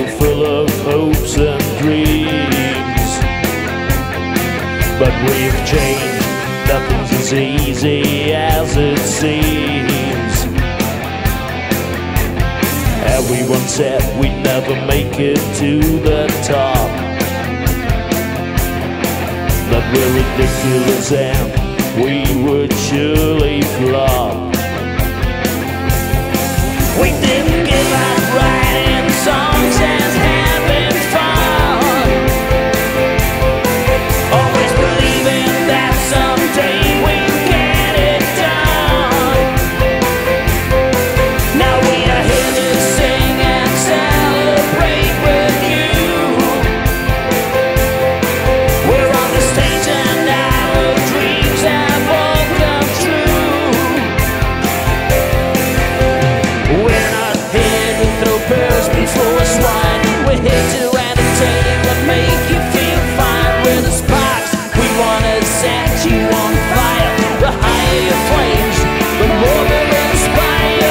were full of hopes and dreams. But we've changed, nothing's as easy as it seems. Everyone said we'd never make it to the top, that we're ridiculous and we would surely flop. We didn't give up writing songs and having fun, always believing that someday we'd get it done. Now we are here to sing and celebrate with you. We're on the stage and our dreams have all come true. We're not here to throw pearls before a swine. We're here to entertain and make you feel fine. We're the sparks, we wanna set you on fire. The higher your flames, the more we're inspired.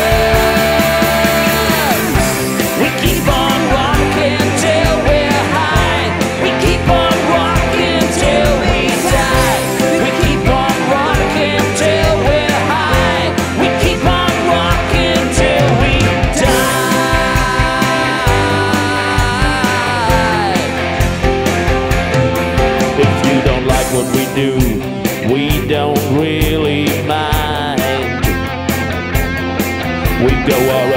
We keep on rocking till we're high. We keep on rocking till we die. We keep on rocking till we're high. We keep on rocking till we die. If you don't like what we do, we don't really mind. We go our